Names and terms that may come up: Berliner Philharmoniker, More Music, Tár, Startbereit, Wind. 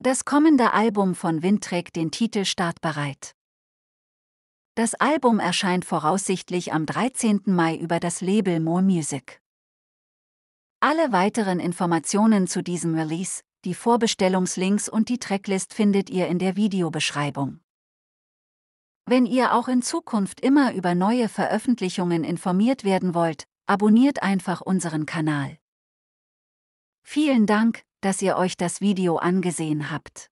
Das kommende Album von Wind trägt den Titel Startbereit. Das Album erscheint voraussichtlich am 13. Mai über das Label More Music. Alle weiteren Informationen zu diesem Release, die Vorbestellungslinks und die Tracklist findet ihr in der Videobeschreibung. Wenn ihr auch in Zukunft immer über neue Veröffentlichungen informiert werden wollt, abonniert einfach unseren Kanal. Vielen Dank, dass ihr euch das Video angesehen habt.